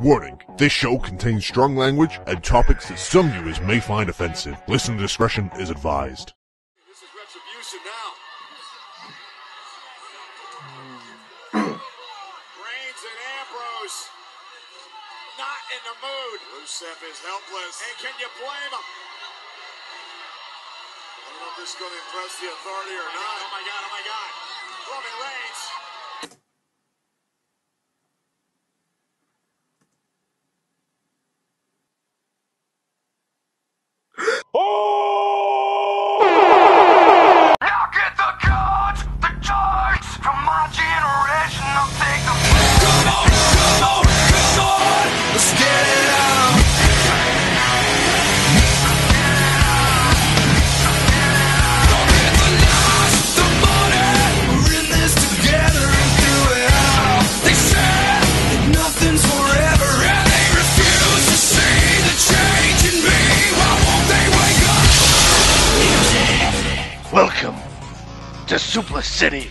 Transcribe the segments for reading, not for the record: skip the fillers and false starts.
Warning, this show contains strong language and topics that some viewers may find offensive. Listener discretion is advised. This is retribution now. Reigns and Ambrose, not in the mood. Rusev is helpless. Hey, can you blame him? I don't know if this is going to impress the authority or not. Oh my God. Roman Reigns. Welcome to Suplah City.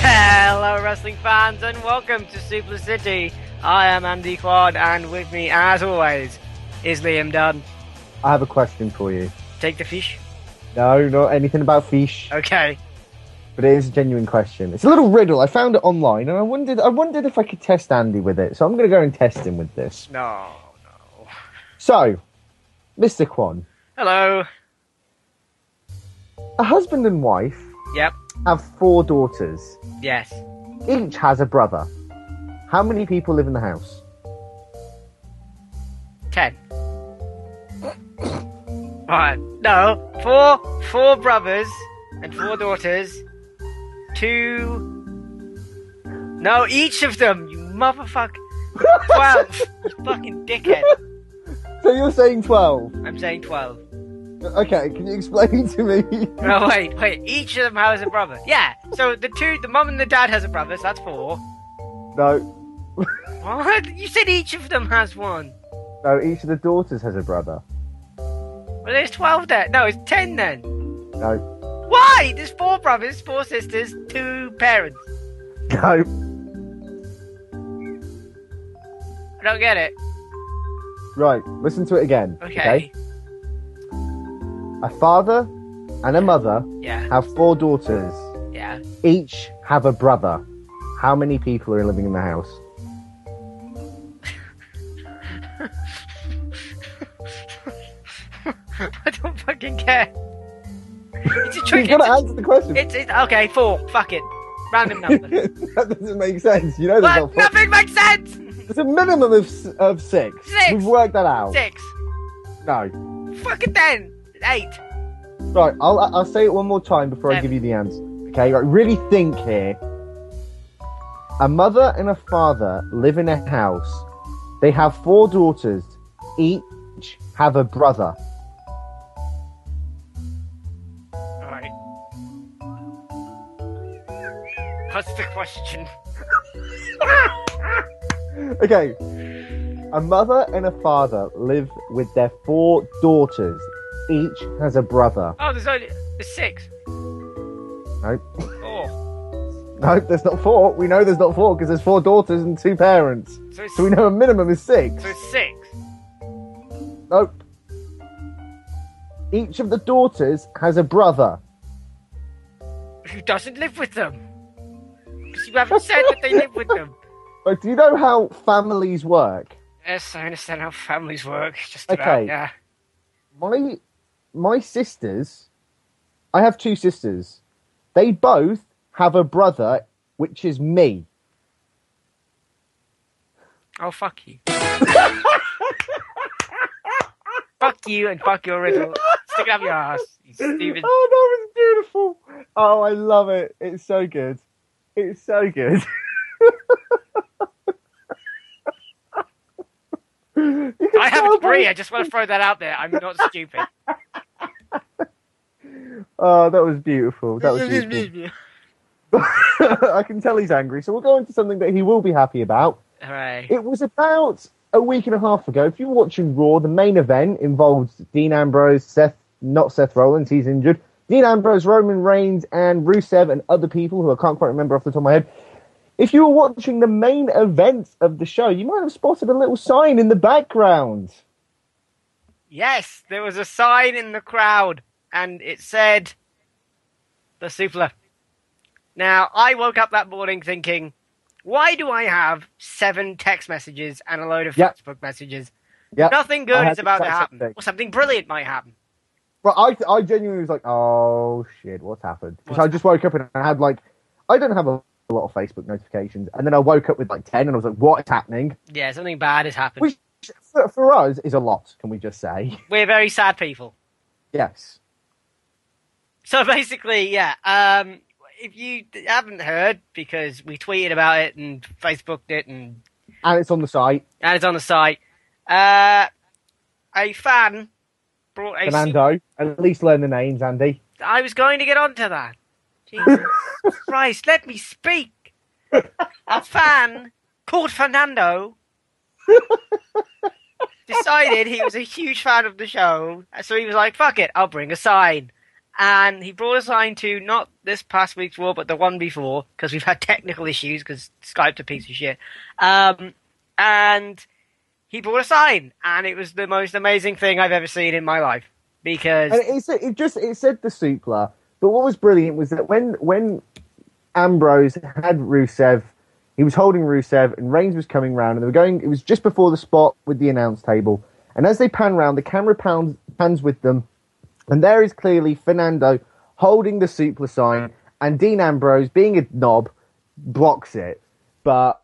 Hello wrestling fans and welcome to Suplah City. I am Andy Kwan and with me as always is Liam Dunn. I have a question for you. Take the fish? No, not anything about fish. Okay. But it is a genuine question. It's a little riddle. I found it online and I wondered if I could test Andy with it. So I'm going to go and test him with this. No. So, Mr. Kwan. Hello. A husband and wife. Yep. Have four daughters. Yes. Each has a brother. How many people live in the house? 10. Alright, no. Four brothers and four daughters. No, each of them, you motherfucker. 12. You fucking dickhead. So you're saying 12? I'm saying 12. Okay, can you explain to me? No, wait. Each of them has a brother. Yeah. So the mum and the dad has a brother. So that's 4. No. What? You said each of them has one. No, each of the daughters has a brother. Well, there's 12 there. No, it's 10 then. No. Why? There's 4 brothers, 4 sisters, 2 parents. No. I don't get it. Right. Listen to it again. Okay? A father and a mother have 4 daughters. Yeah. Each have a brother. How many people are living in the house? I don't fucking care. It's a trick. You've got to answer the question. Okay, 4. Fuck it. Random number. That doesn't make sense. You know that. But nothing makes sense. It's a minimum of 6. 6. We've worked that out. 6. No. Fuck it then. 8. Right, I'll say it one more time before I give you the answer. Okay, right, really think here. A mother and a father live in a house. They have 4 daughters. Each have a brother. Alright. What's the question? Okay. A mother and a father live with their 4 daughters. Each has a brother. Oh, there's only... There's 6. Nope. 4. Nope, there's not 4. We know there's not 4 because there's 4 daughters and 2 parents. So we know a minimum is 6. So it's 6. Nope. Each of the daughters has a brother. Who doesn't live with them? Because you haven't said that they live with them. But do you know how families work? Yes, I understand how families work. Just about, okay. Yeah. My sisters, I have 2 sisters. They both have a brother, which is me. Oh, fuck you. Fuck you and fuck your riddle. Stick it up your ass, you stupid. Oh, that was beautiful. Oh, I love it. It's so good. It's so good. I have a degree. I just want to throw that out there. I'm not stupid. Oh, that was beautiful. That was beautiful. I can tell he's angry. So we'll go into something that he will be happy about. Hooray. It was about a week and a half ago. If you were watching Raw, the main event involved Dean Ambrose, not Seth Rollins, he's injured, Dean Ambrose, Roman Reigns, and Rusev, and other people who I can't quite remember off the top of my head. If you were watching the main events of the show, you might have spotted a little sign in the background. Yes, there was a sign in the crowd, and it said, The Suplah. Now, I woke up that morning thinking, why do I have 7 text messages and a load of Facebook messages? Yep. Nothing good is about to happen, or something brilliant might happen. But I genuinely was like, oh, shit, what's happened? Because I just woke up and I had, like, I don't have a lot of Facebook notifications. And then I woke up with, like, 10, and I was like, what is happening? Yeah, something bad has happened. Which, for us, is a lot, can we just say? We're very sad people. Yes. So, basically, yeah, if you haven't heard, because we tweeted about it and Facebooked it. And it's on the site. A fan brought a... Fernando. At least learn the names, Andy. I was going to get onto that. Jesus Christ, let me speak. A fan called Fernando decided he was a huge fan of the show, so he was like, fuck it, I'll bring a sign. And he brought a sign to not this past week's Raw, but the one before, because we've had technical issues, because Skype's a piece of shit. And he brought a sign, and it was the most amazing thing I've ever seen in my life. Because... And it said The Suplah. But what was brilliant was that when Ambrose had Rusev, he was holding Rusev, and Reigns was coming round, and they were going. It was just before the spot with the announce table, and as they pan round, the camera pans with them, and there is clearly Fernando holding the Suplah sign, and Dean Ambrose, being a knob, blocks it. But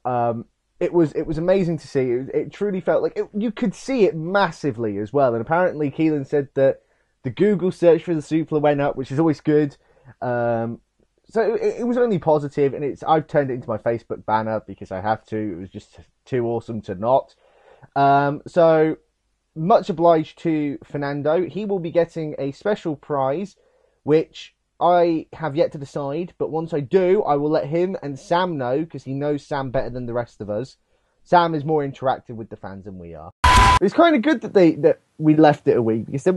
it was amazing to see. It truly felt like you could see it massively as well. And apparently, Keelan said that the Google search for the Suplah went up, which is always good. So it was only positive, and I've turned it into my Facebook banner because I have to. It was just too awesome to not. So much obliged to Fernando. He will be getting a special prize, which I have yet to decide. But once I do, I will let him and Sam know, because he knows Sam better than the rest of us. Sam is more interactive with the fans than we are. It's kind of good that we left it a week, because then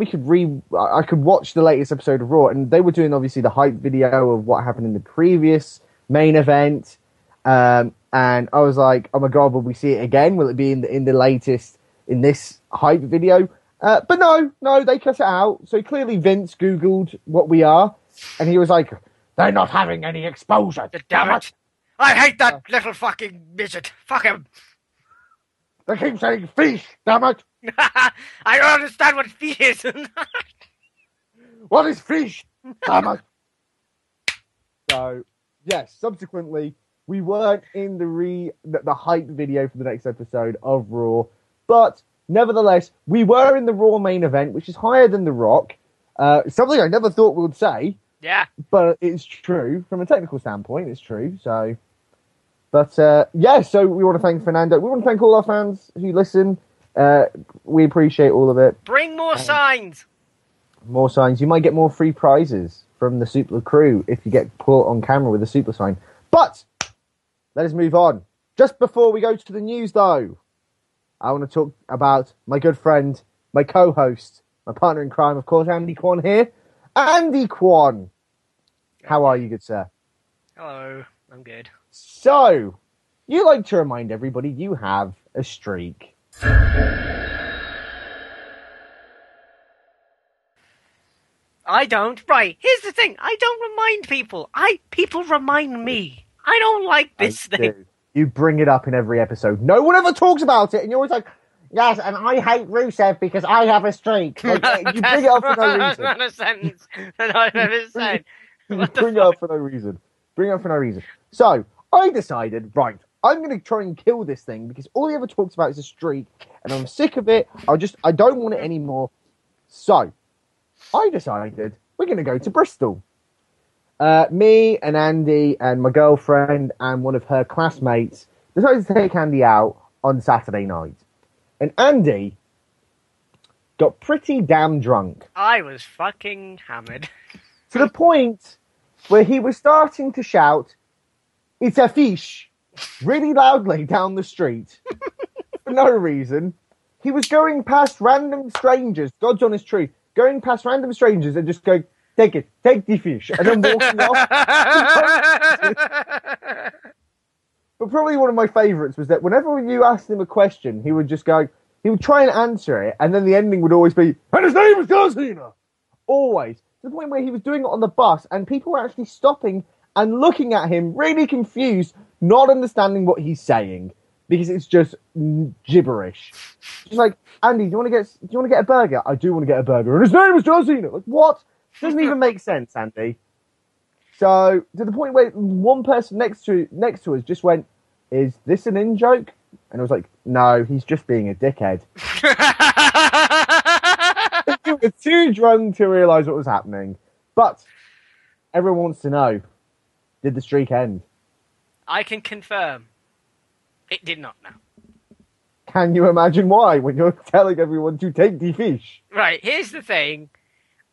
I could watch the latest episode of Raw, and they were doing obviously the hype video of what happened in the previous main event, and I was like, oh my god, will we see it again? Will it be in the latest in this hype video? But no, they cut it out. So clearly Vince googled what we are, and he was like, they're not having any exposure. Damn it! I hate that little fucking midget. Fuck him. They keep saying fish, damn it! I don't understand what fish is. What is fish? Damn it! So, yes, subsequently, we weren't in the hype video for the next episode of Raw, but nevertheless, we were in the Raw main event, which is higher than The Rock. Something I never thought we would say. Yeah. But it's true. From a technical standpoint, it's true, so... But, so we want to thank Fernando. We want to thank all our fans who listen. We appreciate all of it. Bring more signs. More signs. You might get more free prizes from the Suplah crew if you get caught on camera with a Suplah sign. But let us move on. Just before we go to the news, though, I want to talk about my good friend, my co-host, my partner in crime, of course, Andy Kwan here. Andy Kwan. How are you, good sir? Hello. I'm good. So, you like to remind everybody you have a streak. I don't. Right, here's the thing. I don't remind people. People remind me. I don't like this thing. Do. You bring it up in every episode. No one ever talks about it, and you're always like, yes, and I hate Rusev because I have a streak. Like, you bring it up for no reason. Not a sentence that I've ever said. You bring it up for no reason. Bring it up for no reason. So, I decided, right, I'm going to try and kill this thing because all he ever talks about is a streak, and I'm sick of it. I don't want it anymore. So, I decided we're going to go to Bristol. Me and Andy and my girlfriend and one of her classmates decided to take Andy out on Saturday night. And Andy got pretty damn drunk. I was fucking hammered. To the point where he was starting to shout, "It's a fish," really loudly down the street. For no reason. He was going past random strangers. God's honest truth. Going past random strangers and just going, take it, take the fish. And then walking off. But probably one of my favourites was that whenever you asked him a question, he would just go, he would try and answer it, and then the ending would always be, and his name is John Cena. Always. To the point where he was doing it on the bus, and people were actually stopping and looking at him, really confused, not understanding what he's saying. Because it's just gibberish. Just like, Andy, do you want to get a burger? I do want to get a burger. And his name is John Cena. Like, what? Doesn't even make sense, Andy. So to the point where one person next to us just went, "Is this an in joke?" And I was like, "No, he's just being a dickhead." You were too drunk to realise what was happening. But everyone wants to know: did the streak end? I can confirm. It did not, now. Can you imagine why when you're telling everyone to take the fish? Right, here's the thing.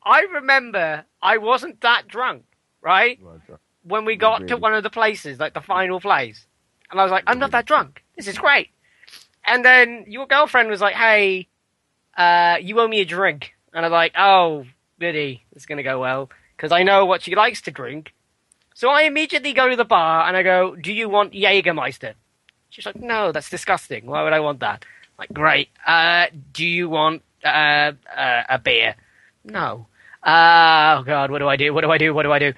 I remember I wasn't that drunk, right? When we got to one of the places, like the final place. And I was like, I'm not that drunk. This is great. And then your girlfriend was like, hey, you owe me a drink. And I was like, oh, goody, it's going to go well. Because I know what she likes to drink. So I immediately go to the bar and I go, do you want Jägermeister? She's like, no, that's disgusting. Why would I want that? I'm like, great. Do you want a beer? No. Oh, God, what do I do?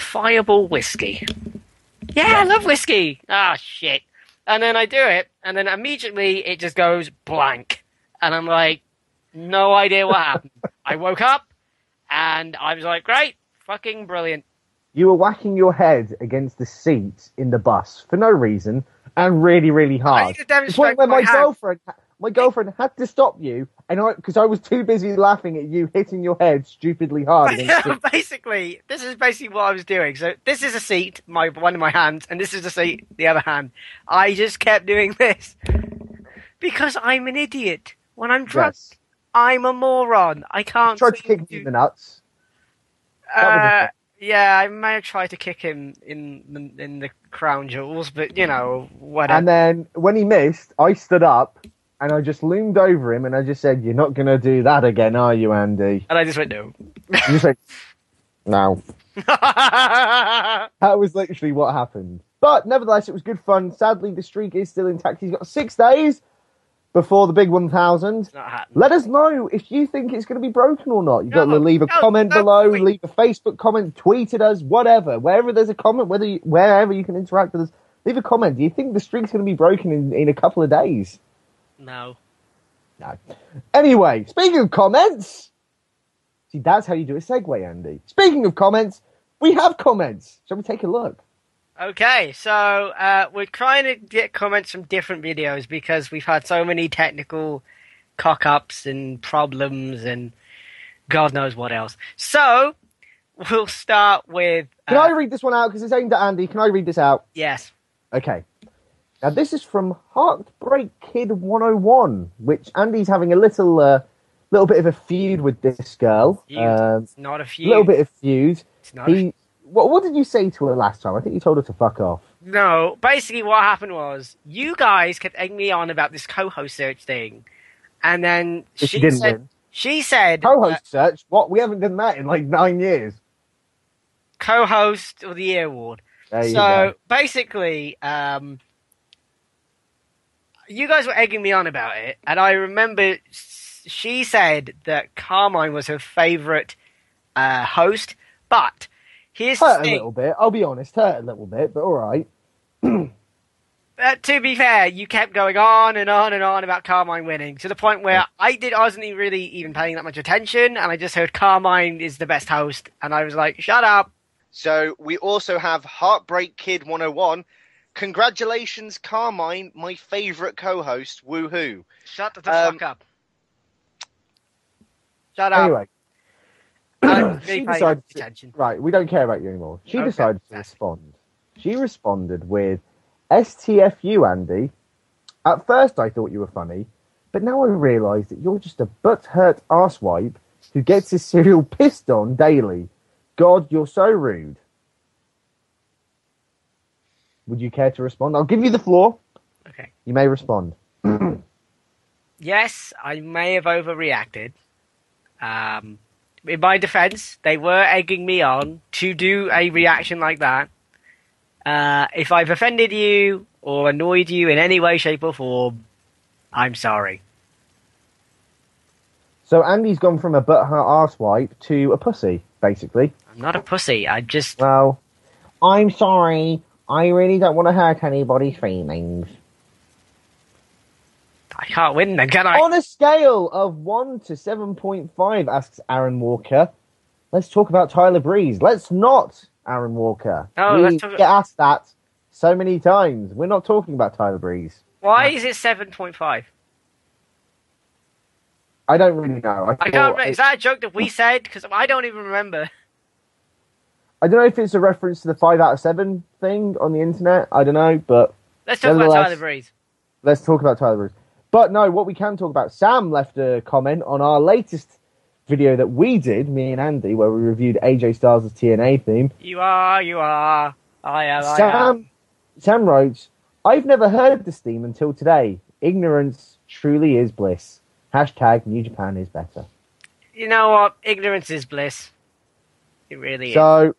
Fireball whiskey. Yeah, I love whiskey. Ah, shit. And then I do it, and then immediately it just goes blank. And I'm like, no idea what happened. I woke up, and I was like, great, fucking brilliant. You were whacking your head against the seat in the bus for no reason and really, really hard. To the point where my girlfriend had to stop you, and because I was too busy laughing at you hitting your head stupidly hard. Basically, this is basically what I was doing. So this is a seat, one in my hand, and this is a seat, the other hand. I just kept doing this because I'm an idiot. When I'm drunk, yes. I'm a moron. I can't. Tried to kick me in the nuts. Yeah, I may have tried to kick him in the crown jewels, but, you know, whatever. And then when he missed, I stood up and I just loomed over him and I just said, you're not going to do that again, are you, Andy? And I just went, no. You just went, no. That was literally what happened. But nevertheless, it was good fun. Sadly, the streak is still intact. He's got 6 days before the big 1,000. Let us know if you think it's going to be broken or not. You've got to leave a comment below, leave a Facebook comment, tweet at us, whatever. Wherever there's a comment, wherever you can interact with us, leave a comment. Do you think the streak's going to be broken in a couple of days? No. Anyway, speaking of comments... See, that's how you do a segue, Andy. Speaking of comments, we have comments. Shall we take a look? Okay, so we're trying to get comments from different videos because we've had so many technical cock-ups and problems and God knows what else. So we'll start with... Can I read this one out? Because it's aimed at Andy. Can I read this out? Yes. Okay. Now, this is from Heartbreak Kid 101, which Andy's having a little bit of a feud with this girl. It's not a feud. A little bit of feud. It's not a feud. What did you say to her last time? I think you told her to fuck off. No, basically what happened was you guys kept egging me on about this co-host search thing, and then she said co-host search. What? We haven't done that in like 9 years. Co-host of the year award. So basically, you guys were egging me on about it, and I remember she said that Carmine was her favorite host, but. Hurt a little bit, I'll be honest, hurt a little bit, but all right. To be fair, you kept going on and on and on about Carmine winning, to the point where I wasn't really even paying that much attention, and I just heard Carmine is the best host, and I was like, shut up. So we also have Heartbreak Kid 101. Congratulations, Carmine, my favourite co-host, woohoo. Shut the fuck up. Shut up. Anyway. She decided to, right, we don't care about you anymore. She decided to respond. She responded with, STFU, Andy. At first I thought you were funny, but now I realise that you're just a butthurt arsewipe who gets his cereal pissed on daily. God, you're so rude. Would you care to respond? I'll give you the floor. Okay. You may respond. Yes, I may have overreacted. in my defense, they were egging me on to do a reaction like that. If I've offended you or annoyed you in any way, shape or form, I'm sorry. So Andy's gone from a butthurt arsewipe to a pussy, basically. I'm not a pussy, I just... Well, I'm sorry, I really don't want to hurt anybody's feelings. I can't win then, can I? On a scale of 1 to 7.5, asks Aaron Walker, let's talk about Tyler Breeze. Let's not, Aaron Walker. Oh, we get asked that so many times. We're not talking about Tyler Breeze. Why is it 7.5? I don't really know. I can't remember. Is that a joke that we said? Because I don't even remember. I don't know if it's a reference to the 5 out of 7 thing on the internet. I don't know, but... Let's talk about Tyler Breeze. Let's talk about Tyler Breeze. But no, what we can talk about, Sam left a comment on our latest video that we did, me and Andy, where we reviewed AJ Styles' TNA theme. You are. I am. Sam wrote, I've never heard this theme until today. Ignorance truly is bliss. # New Japan is better. You know what? Ignorance is bliss. It really is. So,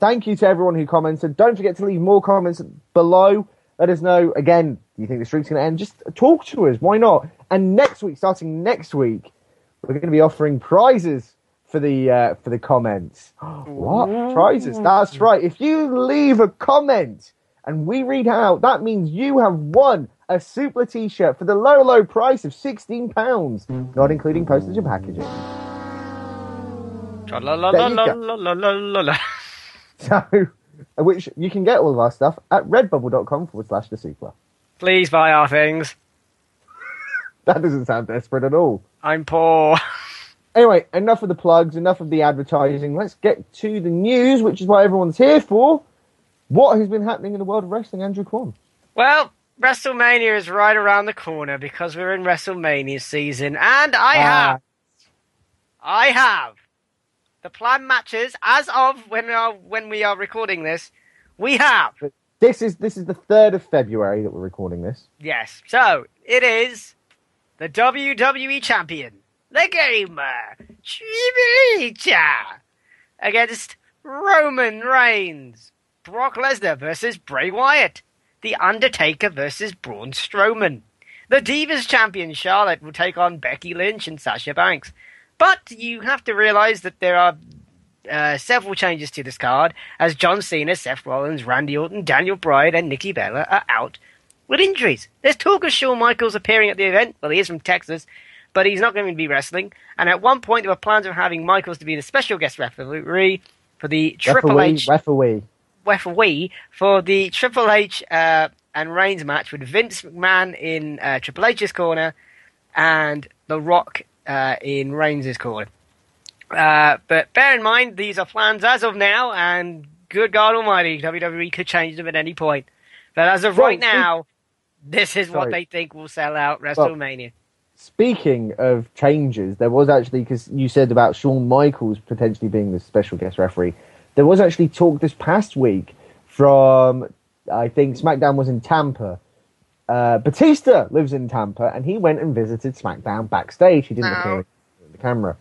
thank you to everyone who commented. Don't forget to leave more comments below. Let us know, again, do you think the streak's going to end? Just talk to us. Why not? And next week, starting next week, we're going to be offering prizes for the comments. What? Ooh. Prizes? That's right. If you leave a comment and we read out, that means you have won a Suplah t-shirt for the low, low price of £16, not including postage and packaging. So, which you can get all of our stuff at redbubble.com/thesuplah. Please buy our things. That doesn't sound desperate at all. I'm poor. Anyway, enough of the plugs, enough of the advertising. Let's get to the news, which is what everyone's here for. What has been happening in the world of wrestling, Andrew Kwan? Well, WrestleMania is right around the corner because we're in WrestleMania season, and I have the planned matches as of when we are recording this. We have. This is the 3rd of February that we're recording this. Yes, so it is the WWE Champion, the Gamer, Triple H, against Roman Reigns, Brock Lesnar versus Bray Wyatt, The Undertaker versus Braun Strowman. The Divas Champion Charlotte will take on Becky Lynch and Sasha Banks. But you have to realise that there are several changes to this card, as John Cena, Seth Rollins, Randy Orton, Daniel Bryan and Nikki Bella are out with injuries. There's talk of Shawn Michaels appearing at the event. Well, he is from Texas, but he's not going to be wrestling. And at one point, there were plans of having Michaels to be the special guest referee for the Triple H and Reigns match, with Vince McMahon in Triple H's corner and The Rock in Reigns' corner. But bear in mind, these are plans as of now, and good God Almighty, WWE could change them at any point. But as of right now, this is what they think will sell out WrestleMania. Well, speaking of changes, there was actually, because you said about Shawn Michaels potentially being the special guest referee, there was actually talk this past week from, I think SmackDown was in Tampa. Batista lives in Tampa, and he went and visited SmackDown backstage. He didn't appear on the camera.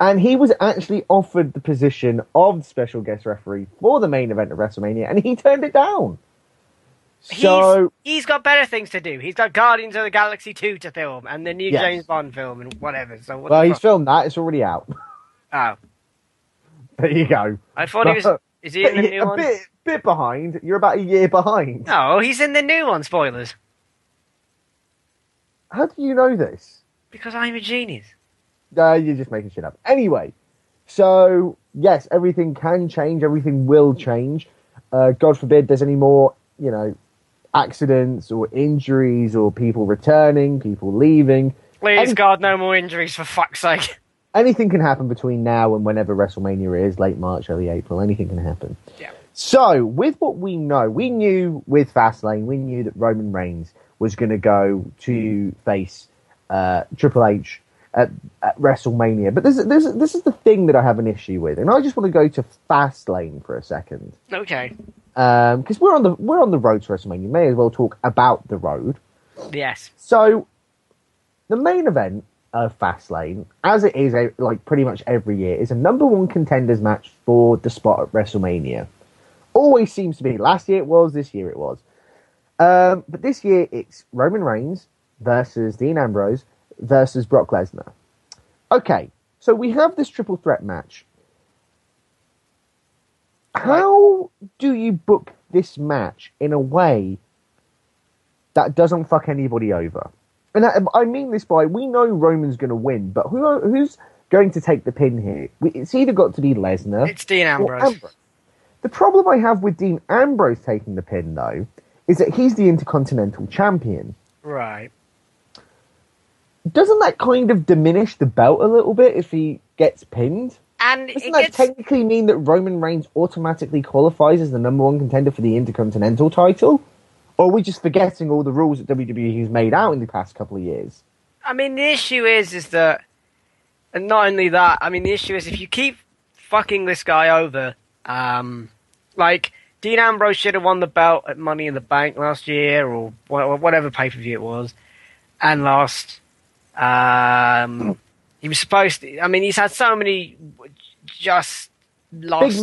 And he was actually offered the position of special guest referee for the main event of WrestleMania, and he turned it down. So he's got better things to do. He's got Guardians of the Galaxy 2 to film, and the new James Bond film, and whatever. So what he's filmed that. It's already out. Oh. There you go. I thought he was... Is he in the new one? A bit behind. You're about a year behind. No, he's in the new one, spoilers. How do you know this? Because I'm a genius. No, you're just making shit up. Anyway, so, yes, everything can change. Everything will change. God forbid there's any more, accidents or injuries or people returning, people leaving. Please, God, no more injuries, for fuck's sake. Anything can happen between now and whenever WrestleMania is, late March, early April. Anything can happen. Yeah. So, with what we know, we knew with Fastlane, we knew that Roman Reigns was going to go to face Triple H at WrestleMania. But this is the thing that I have an issue with, and I just want to go to Fastlane for a second. Okay. Because we're on the road to WrestleMania. You may as well talk about the road. Yes. So, the main event of Fastlane, as it is like pretty much every year, is a number one contenders match for the spot at WrestleMania. Always seems to be. Last year it was, this year it was. But this year it's Roman Reigns versus Dean Ambrose versus Brock Lesnar. Okay, so we have this triple threat match. How do you book this match in a way that doesn't fuck anybody over? And I mean this by, we know Roman's going to win, but who's going to take the pin here? It's either got to be Lesnar. It's Dean Ambrose. The problem I have with Dean Ambrose taking the pin, though, is that he's the Intercontinental Champion. Right. Doesn't that kind of diminish the belt a little bit if he gets pinned? And doesn't that technically mean that Roman Reigns automatically qualifies as the number one contender for the Intercontinental title? Or are we just forgetting all the rules that WWE has made out in the past couple of years? I mean, the issue is that... And not only that, I mean, the issue is if you keep fucking this guy over... like, Dean Ambrose should have won the belt at Money in the Bank last year, or whatever pay-per-view it was, and lost. He was supposed to... I mean, he's had so many just lost...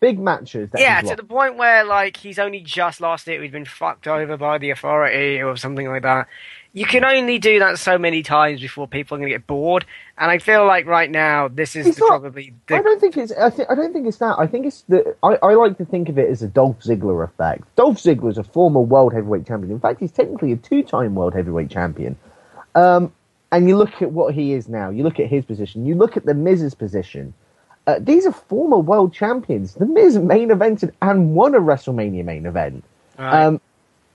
Big matches. Yeah, to the point where, like, he's only just lost it. We've been fucked over by the authority or something like that. You can only do that so many times before people are going to get bored. And I feel like right now, this is probably... I don't think it's that. I think it's the... I like to think of it as a Dolph Ziggler effect. Dolph Ziggler is a former world heavyweight champion. In fact, he's technically a two-time world heavyweight champion. And you look at what he is now. You look at his position. You look at The Miz's position. These are former world champions. The Miz main evented and won a WrestleMania main event. Right.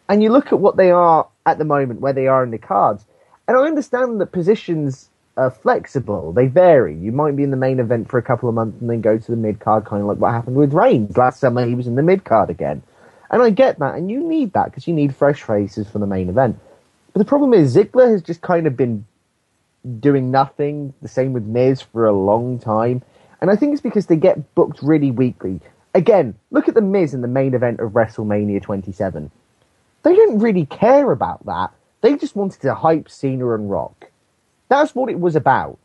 And you look at what they are at the moment, where they are in the cards. And I understand that positions are flexible. They vary. You might be in the main event for a couple of months and then go to the mid-card, kind of like what happened with Reigns. Last summer, he was in the mid-card again. And I get that. And you need that because you need fresh faces for the main event. But the problem is Ziggler has just kind of been... doing nothing, the same with Miz for a long time. And I think it's because they get booked really weakly. Again, look at the Miz in the main event of WrestleMania 27. They didn't really care about that. They just wanted to hype Cena and Rock. That's what it was about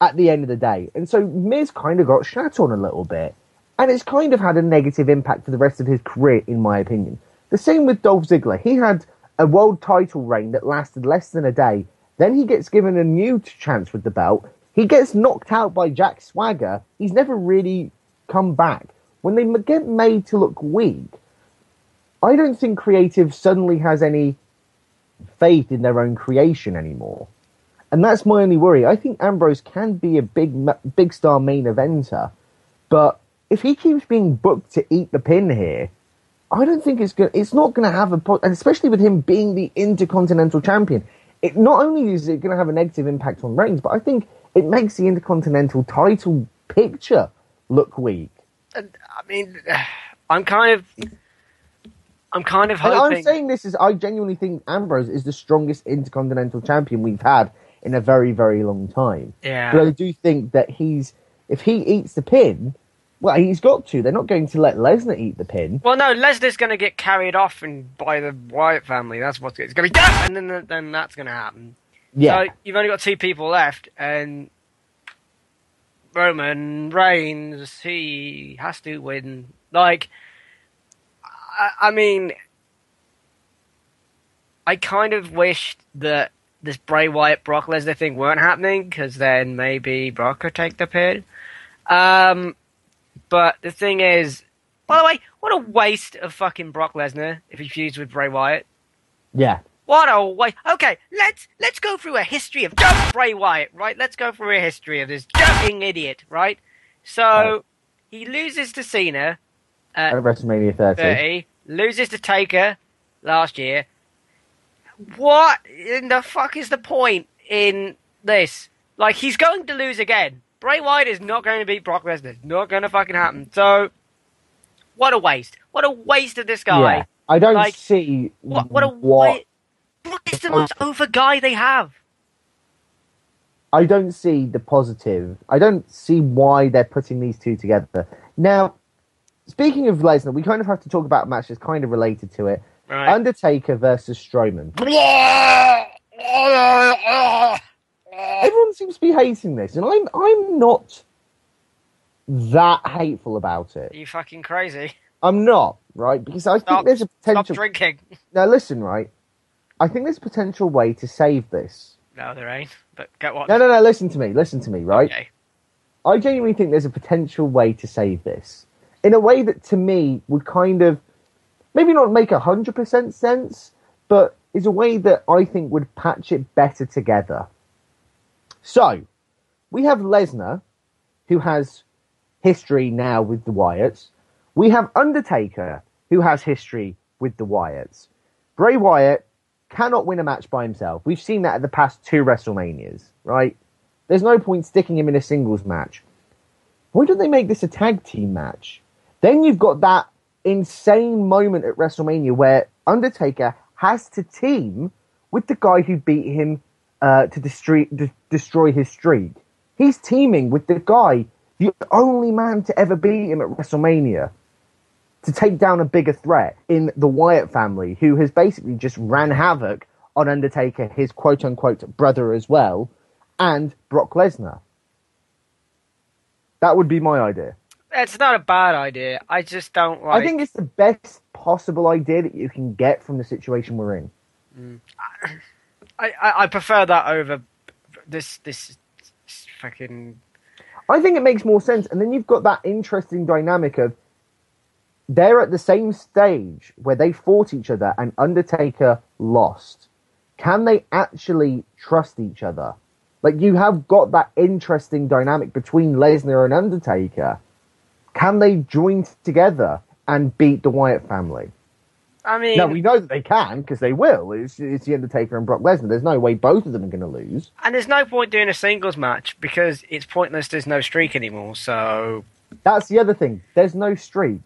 at the end of the day. And so Miz kind of got shat on a little bit. And it's kind of had a negative impact for the rest of his career, in my opinion. The same with Dolph Ziggler. He had a world title reign that lasted less than a day. Then he gets given a new chance with the belt. He gets knocked out by Jack Swagger. He's never really come back. When they get made to look weak, I don't think creative suddenly has any faith in their own creation anymore. And that's my only worry. I think Ambrose can be a big star main eventer. But if he keeps being booked to eat the pin here, I don't think it's not going to have a... And especially with him being the Intercontinental Champion... It not only is it going to have a negative impact on Reigns, but I think it makes the Intercontinental title picture look weak. I mean, I'm kind of hoping... And I'm saying this is, I genuinely think Ambrose is the strongest Intercontinental Champion we've had in a very, very long time. Yeah. But I do think that if he eats the pin... Well, he's got to. They're not going to let Lesnar eat the pin. Well, no, Lesnar's going to get carried off and by the Wyatt family. That's what's going to be done, and then that's going to happen. Yeah. So you've only got two people left, and Roman Reigns, he has to win. Like, I mean, I kind of wished that this Bray Wyatt Brock Lesnar thing weren't happening, because then maybe Brock could take the pin. But the thing is, by the way, what a waste of fucking Brock Lesnar if he feuds with Bray Wyatt. Yeah. What a waste. Okay, let's go through a history of dumb Bray Wyatt, right? Let's go through a history of this dumping idiot, right? So, he loses to Cena at WrestleMania 30. Loses to Taker last year. What in the fuck is the point in this? Like, he's going to lose again. Bray Wyatt is not going to beat Brock Lesnar. It's not going to fucking happen. So, what a waste. What a waste of this guy. Yeah, I don't see what Brock is the most over guy they have. I don't see the positive. I don't see why they're putting these two together. Now, speaking of Lesnar, we kind of have to talk about a match that's kind of related to it. Right. Undertaker versus Strowman. everyone seems to be hating this, and I'm not that hateful about it. Are you fucking crazy? I'm not, right? Because I think there's a potential... Stop drinking. Now, listen, right? I think there's a potential way to save this. No, there ain't, but get what... No, listen to me, right? Okay. I genuinely think there's a potential way to save this. In a way that, to me, would kind of... Maybe not make 100% sense, but is a way that I think would patch it better together. So, we have Lesnar, who has history now with the Wyatts. We have Undertaker, who has history with the Wyatts. Bray Wyatt cannot win a match by himself. We've seen that at the past two WrestleManias, right? There's no point sticking him in a singles match. Why don't they make this a tag team match? Then you've got that insane moment at WrestleMania where Undertaker has to team with the guy who beat him to destroy his streak. He's teaming with the guy, the only man to ever beat him at WrestleMania, to take down a bigger threat in the Wyatt family, who has basically just ran havoc on Undertaker, his quote-unquote brother as well, and Brock Lesnar. That would be my idea. It's not a bad idea. I just don't like... I think it's the best possible idea that you can get from the situation we're in. Mm. I prefer that over this fucking... I think it makes more sense. And then you've got that interesting dynamic of they're at the same stage where they fought each other and Undertaker lost. Can they actually trust each other? Like, you have got that interesting dynamic between Lesnar and Undertaker. Can they join together and beat the Wyatt family? I mean... Now, we know that they can, because they will. It's The Undertaker and Brock Lesnar. There's no way both of them are going to lose. And there's no point doing a singles match, because it's pointless. There's no streak anymore, so... That's the other thing. There's no streak.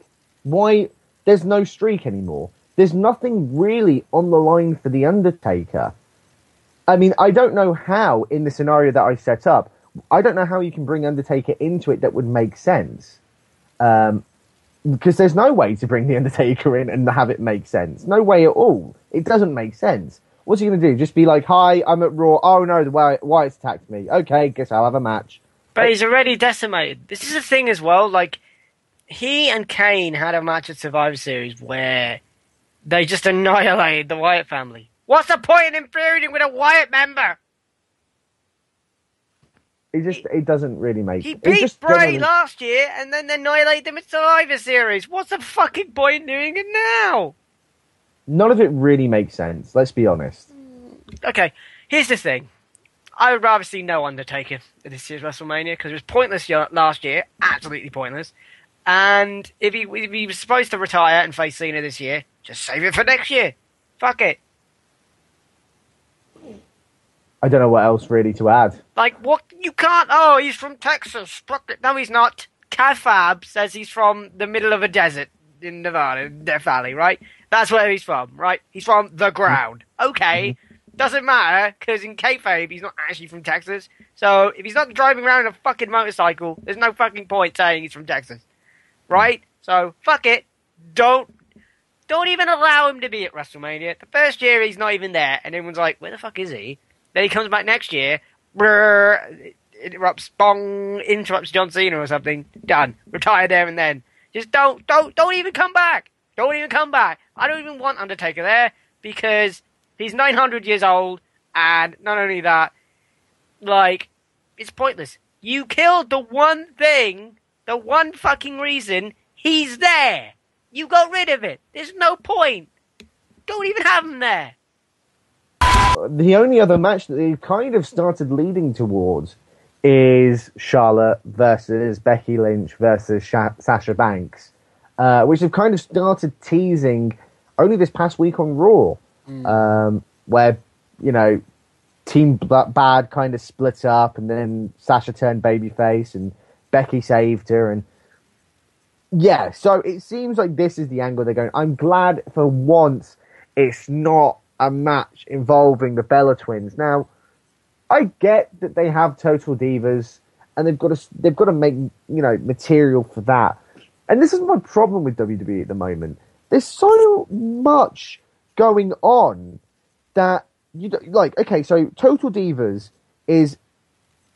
Why? There's no streak anymore. There's nothing really on the line for The Undertaker. I mean, I don't know how, in the scenario that I set up, I don't know how you can bring Undertaker into it that would make sense. Because there's no way to bring The Undertaker in and have it make sense. No way at all. It doesn't make sense. What's he going to do? Just be like, hi, I'm at Raw. Oh, no, the Wyatt's attacked me. Okay, guess I'll have a match. But he's already decimated. This is the thing as well. Like, he and Kane had a match at Survivor Series where they just annihilated the Wyatt family. What's the point in him feuding with a Wyatt member? It doesn't really make sense. He beat Bray last year and then annihilated them at Survivor Series. What's the fucking point in doing it now? None of it really makes sense, let's be honest. Okay, here's the thing. I would rather see no Undertaker at this year's WrestleMania, because it was pointless last year, absolutely pointless. And if he was supposed to retire and face Cena this year, just save it for next year. Fuck it. I don't know what else really to add. Like, what? You can't... Oh, he's from Texas. No, he's not. Kafab says he's from the middle of a desert in Nevada, Death Valley, right? That's where he's from, right? He's from the ground. Okay. Doesn't matter, because in kayfabe, he's not actually from Texas. So, if he's not driving around in a fucking motorcycle, there's no fucking point saying he's from Texas. Right? So, fuck it. Don't even allow him to be at WrestleMania. The first year, he's not even there. And everyone's like, where the fuck is he? Then he comes back next year, brrr, interrupts John Cena or something, done, retire there and then. Just don't even come back. Don't even come back. I don't even want Undertaker there because he's 900 years old, and not only that, like, it's pointless. You killed the one thing, the one fucking reason he's there. You got rid of it. There's no point. Don't even have him there. The only other match that they've kind of started leading towards is Charlotte versus Becky Lynch versus Sasha Banks, which have kind of started teasing only this past week on Raw, where, you know, Team Bad kind of split up and then Sasha turned babyface and Becky saved her. And yeah, so it seems like this is the angle they're going. I'm glad for once it's not a match involving the Bella twins. Now, I get that they have Total Divas, and they've got to make, you know, material for that. And this is my problem with WWE at the moment. There's so much going on that you don't, like. Okay, so Total Divas is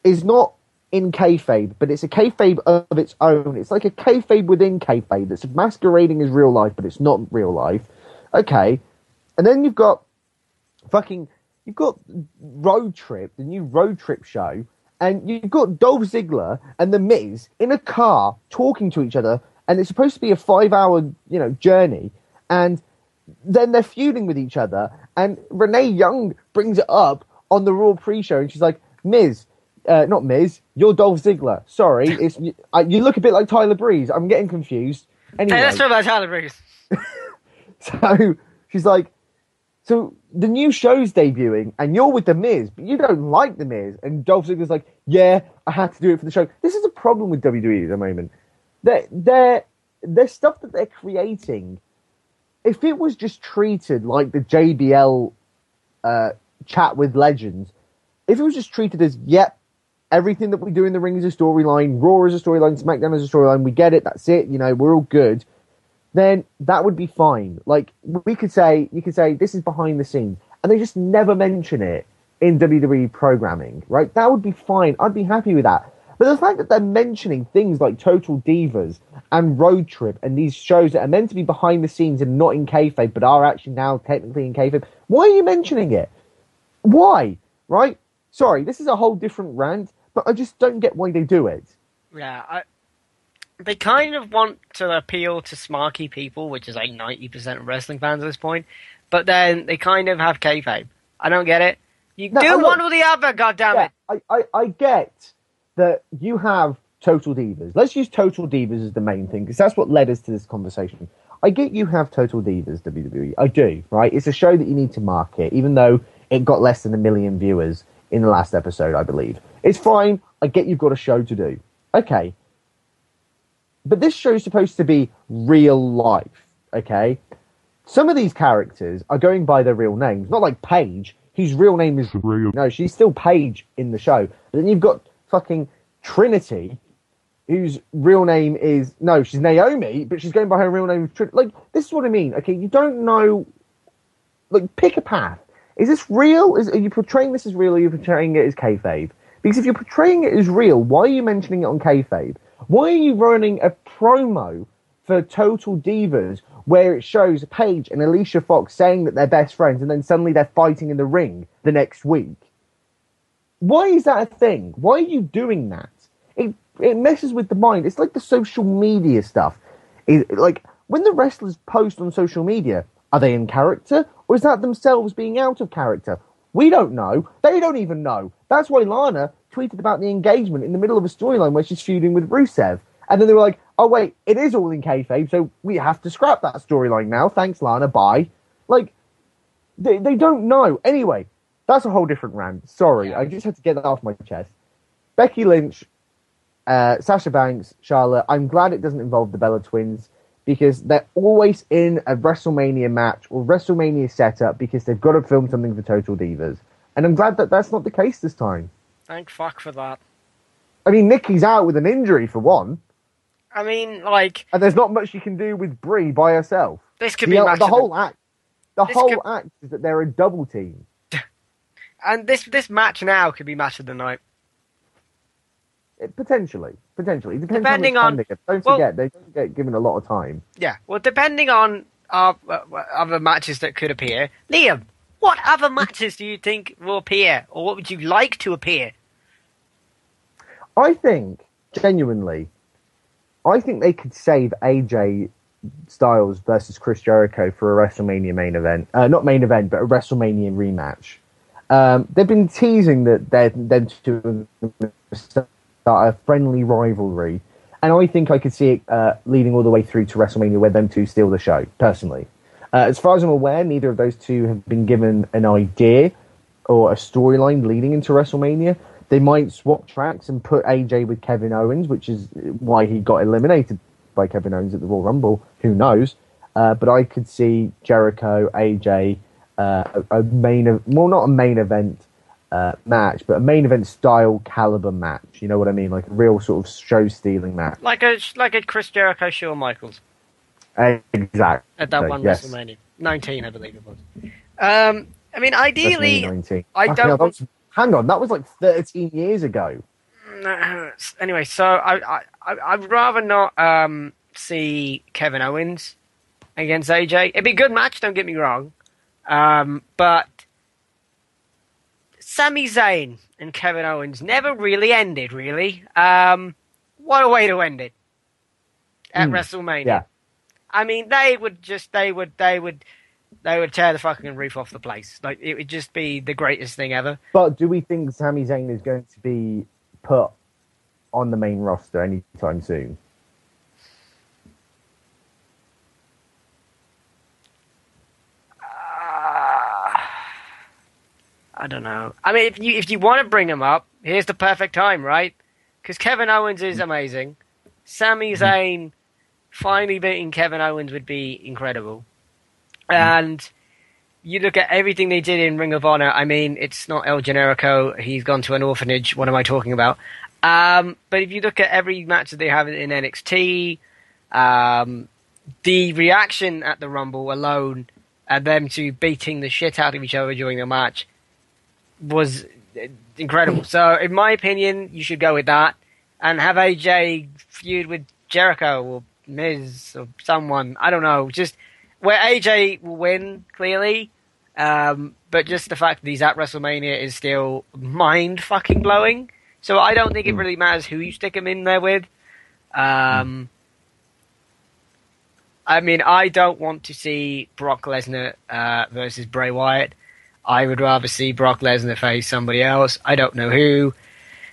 is not in kayfabe, but it's a kayfabe of its own. It's like a kayfabe within kayfabe that's masquerading as real life, but it's not real life. Okay. And then you've got Road Trip, the new Road Trip show, and you've got Dolph Ziggler and The Miz in a car talking to each other, and it's supposed to be a 5-hour, journey, and then they're feuding with each other, and Renee Young brings it up on the Raw pre-show, and she's like, not Miz, you're Dolph Ziggler. Sorry, you look a bit like Tyler Breeze. I'm getting confused. Anyway. Hey, that's not about Tyler Breeze. So she's like, so the new show's debuting, and you're with The Miz, but you don't like The Miz. And Dolph Ziggler's like, yeah, I had to do it for the show. This is a problem with WWE at the moment. There's stuff that they're creating. If it was just treated like the JBL chat with legends, if it was just treated as, yep, everything that we do in the ring is a storyline, Raw is a storyline, SmackDown is a storyline, we get it, that's it, we're all good, then that would be fine. Like, you could say, this is behind the scenes, and they just never mention it in WWE programming, right? That would be fine. I'd be happy with that. But the fact that they're mentioning things like Total Divas and Road Trip and these shows that are meant to be behind the scenes and not in kayfabe, but are actually now technically in kayfabe, why are you mentioning it? Why? Right? Sorry, this is a whole different rant, but I just don't get why they do it. Yeah, they kind of want to appeal to smarky people, which is like 90% of wrestling fans at this point, but then they kind of have kayfabe. I don't get it. One or the other, goddammit! Yeah, I get that you have Total Divas. Let's use Total Divas as the main thing, because that's what led us to this conversation. I get you have Total Divas, WWE. I do, right? It's a show that you need to market, even though it got less than 1 million viewers in the last episode, I believe. It's fine. I get you've got a show to do. Okay. But this show's supposed to be real life, okay? Some of these characters are going by their real names. Not like Paige, whose real name is... No, she's still Paige in the show. But then you've got... fucking Trinity, whose real name is... No, she's Naomi, but she's going by her real name. Like, this is what I mean, okay? You don't know... Like, pick a path. Is this real? Are you portraying this as real, or are you portraying it as kayfabe? Because if you're portraying it as real, why are you mentioning it on kayfabe? Why are you running a promo for Total Divas where it shows Paige and Alicia Fox saying that they're best friends, and then suddenly they're fighting in the ring the next week? Why is that a thing? Why are you doing that? It messes with the mind. It's like the social media stuff. Like, when the wrestlers post on social media, are they in character? Or is that themselves being out of character? We don't know. They don't even know. That's why Lana tweeted about the engagement in the middle of a storyline where she's feuding with Rusev. And then they were like, oh, wait, it is all in kayfabe, so we have to scrap that storyline now. Thanks, Lana. Bye. Like, they don't know. Anyway... That's a whole different rant. Sorry, I just had to get that off my chest. Becky Lynch, Sasha Banks, Charlotte. I'm glad it doesn't involve the Bella Twins, because they're always in a WrestleMania match or WrestleMania setup because they've got to film something for Total Divas. And I'm glad that that's not the case this time. Thank fuck for that. I mean, Nikki's out with an injury for one. I mean, like... And there's not much you can do with Brie by herself. This could be... The whole act. The whole act is that they're a double team. And this match now could be match of the night. Potentially. Depending on... Don't forget, they don't get given a lot of time. Yeah, well, depending on other matches that could appear. Liam, what other matches do you think will appear? Or what would you like to appear? I think, genuinely, they could save AJ Styles versus Chris Jericho for a WrestleMania main event. Not main event, but a WrestleMania rematch. They've been teasing that them two start a friendly rivalry, and I think I could see it leading all the way through to WrestleMania, where them two steal the show, personally. As far as I'm aware, neither of those two have been given an idea or a storyline leading into WrestleMania. They might swap tracks and put AJ with Kevin Owens, which is why he got eliminated by Kevin Owens at the Royal Rumble. Who knows? But I could see Jericho, AJ... not a main event match, but a main event style caliber match. You know what I mean? Like a real sort of show stealing match, like a Chris Jericho, Shawn Michaels. Exactly. At that one, yes. WrestleMania 19, I believe it was. I mean, ideally, I don't. Hang on, that was like 13 years ago. that hurts. Anyway, so I'd rather not see Kevin Owens against AJ. It'd be a good match, don't get me wrong. But Sami Zayn and Kevin Owens never really ended, really. What a way to end it at WrestleMania. Yeah. I mean, they would tear the fucking roof off the place. Like, it would just be the greatest thing ever. But do we think Sami Zayn is going to be put on the main roster anytime soon? I don't know. I mean, if you want to bring him up, here's the perfect time, right? Because Kevin Owens is amazing. Sami Zayn finally beating Kevin Owens would be incredible. And you look at everything they did in Ring of Honor. I mean, it's not El Generico. He's gone to an orphanage. What am I talking about? But if you look at every match that they have in NXT, the reaction at the Rumble alone and them two beating the shit out of each other during the match was incredible. So, in my opinion, you should go with that and have AJ feud with Jericho or Miz or someone. I don't know. Just... where AJ will win, clearly, but just the fact that he's at WrestleMania is still mind-fucking-blowing. So I don't think it really matters who you stick him in there with. I mean, I don't want to see Brock Lesnar versus Bray Wyatt. I would rather see Brock Lesnar face somebody else. I don't know who.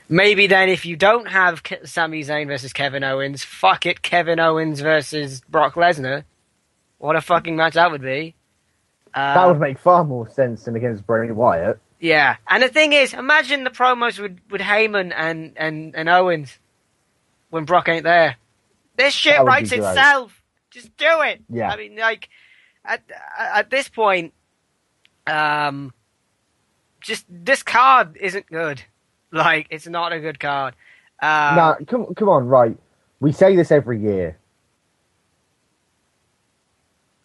Maybe then if you don't have Sami Zayn versus Kevin Owens, fuck it, Kevin Owens versus Brock Lesnar. What a fucking match that would be. That would make far more sense than against Bray Wyatt. Yeah. And the thing is, imagine the promos with Heyman and Owens when Brock ain't there. This shit writes itself. Just do it. Yeah. I mean, like, at this point, just this card isn't good. Like, it's not a good card. No, come on, right. We say this every year.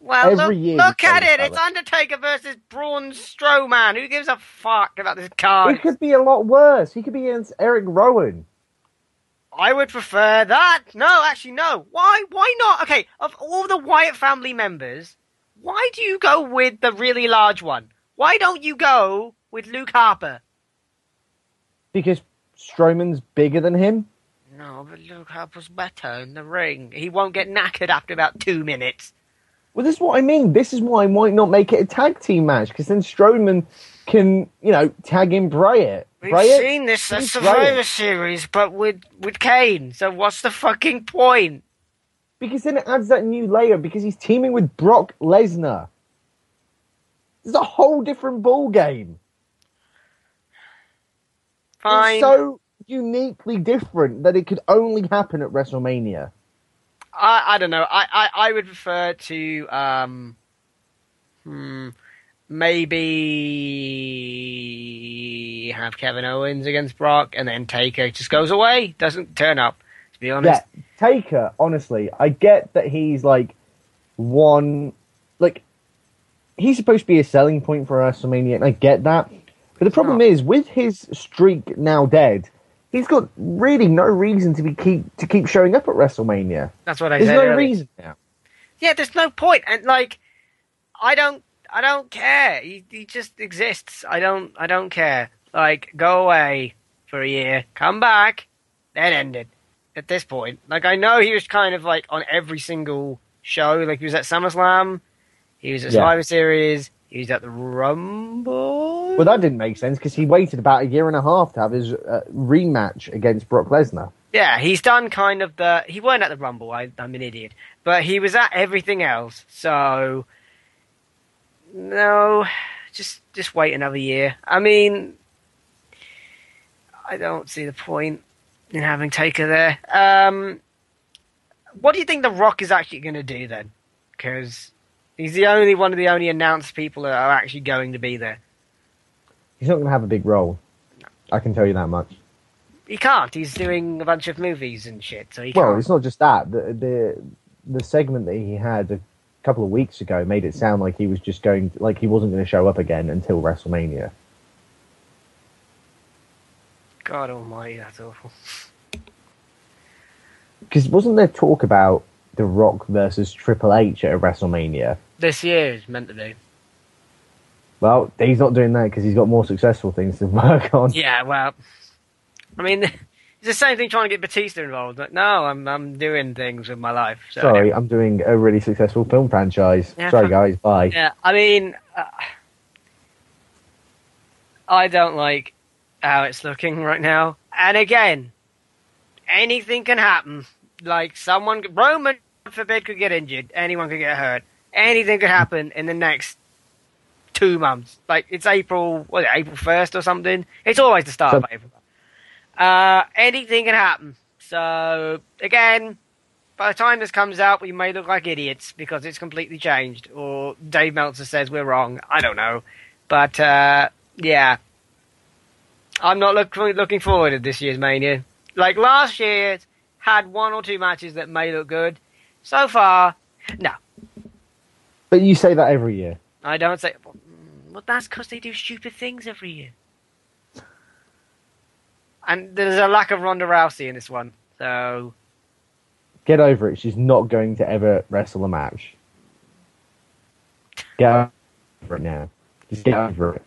Well, look at it. It's Undertaker versus Braun Strowman. Who gives a fuck about this card? It could be a lot worse. He could be against Eric Rowan. I would prefer that. No, actually, no. Why? Why not? Okay, of all the Wyatt family members, why do you go with the really large one? Why don't you go with Luke Harper? Because Strowman's bigger than him? No, but Luke Harper's better in the ring. He won't get knackered after about 2 minutes. Well, this is what I mean. This is why I might not make it a tag team match, because then Strowman can, you know, tag in Bray. We've seen this at Survivor Series, but with Kane. So what's the fucking point? Because then it adds that new layer, because he's teaming with Brock Lesnar. It's a whole different ball game. Fine. It's so uniquely different that it could only happen at WrestleMania. I don't know. I would prefer to maybe have Kevin Owens against Brock, and then Taker just goes away, doesn't turn up, to be honest. Yeah, Taker, honestly, I get that he's he's supposed to be a selling point for WrestleMania, and I get that. But the problem is, with his streak now dead, he's got really no reason to keep showing up at WrestleMania. That's what I said. There's no reason now. Yeah, there's no point. And I don't care. He just exists. I don't care. Like, go away for a year, come back, then end it. At this point, like, I know he was kind of like on every single show. Like, he was at SummerSlam, he was at Survivor Series, he was at the Rumble. Well, that didn't make sense, because he waited about a year and a half to have his rematch against Brock Lesnar. Yeah, he's done kind of the... He weren't at the Rumble, I'm an idiot. But he was at everything else, so... No, just wait another year. I mean, I don't see the point in having Taker there. What do you think The Rock is actually going to do then? Because he's the only one of the only announced people that are actually going to be there. He's not going to have a big role. No. I can tell you that much. He can't. He's doing a bunch of movies and shit, so he can't. Well, it's not just that. The segment that he had a couple of weeks ago made it sound like he was just going... Like, he wasn't going to show up again until WrestleMania. God almighty, that's awful. Because wasn't there talk about The Rock versus Triple H at WrestleMania? This year is meant to be. Well, he's not doing that because he's got more successful things to work on. Yeah, well, I mean, it's the same thing trying to get Batista involved. Like, no, I'm doing things with my life. So. Sorry, I'm doing a really successful film franchise. Yeah. Sorry, guys, bye. Yeah, I mean, I don't like how it's looking right now. And again, anything can happen. Like someone, Roman, God forbid, could get injured. Anyone could get hurt. Anything could happen in the next 2 months. Like, it's April 1st or something. It's always the start of April. Anything can happen. So, again, by the time this comes out, we may look like idiots because it's completely changed. Or Dave Meltzer says we're wrong. I don't know. But, yeah. I'm not looking forward to this year's Mania. Like, last year had one or two matches that may look good. So far, no. But you say that every year. I don't say... Well, that's because they do stupid things every year. And there's a lack of Ronda Rousey in this one, so... Get over it. She's not going to ever wrestle a match. Get over it now. Just get over it.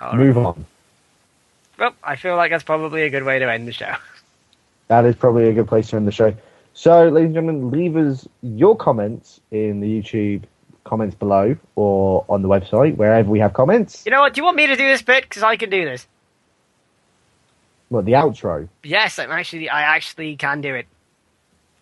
All right. Move on. Well, I feel like that's probably a good way to end the show. That is probably a good place to end the show. So, ladies and gentlemen, leave us your comments in the YouTube comments below or on the website, wherever we have comments. You know what? Do you want me to do this bit? Because I can do this. What, the outro? Yes, I actually can do it.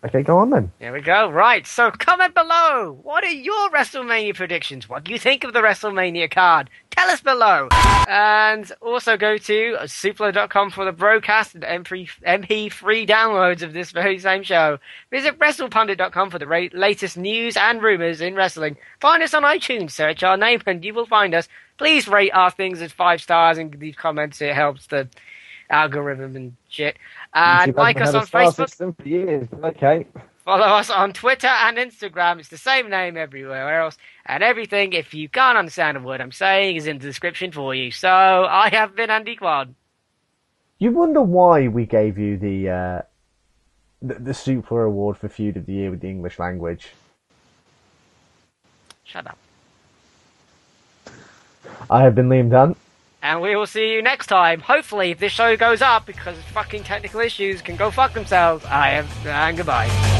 Okay, go on then. There we go. Right, so comment below. What are your WrestleMania predictions? What do you think of the WrestleMania card? Tell us below. And also go to suplah.com for the broadcast and MP3 downloads of this very same show. Visit wrestlepundit.com for the latest news and rumours in wrestling. Find us on iTunes, search our name and you will find us. Please rate our things as 5 stars and leave comments. It helps the algorithm and shit. And like us on Facebook. For years, okay. Follow us on Twitter and Instagram. It's the same name everywhere else. And everything, if you can't understand a word I'm saying, is in the description for you. So, I have been Andy Kwan. You wonder why we gave you the Suplah Award for Feud of the Year with the English language. Shut up. I have been Liam Dunn. And we will see you next time. Hopefully, if this show goes up, because fucking technical issues can go fuck themselves. And goodbye.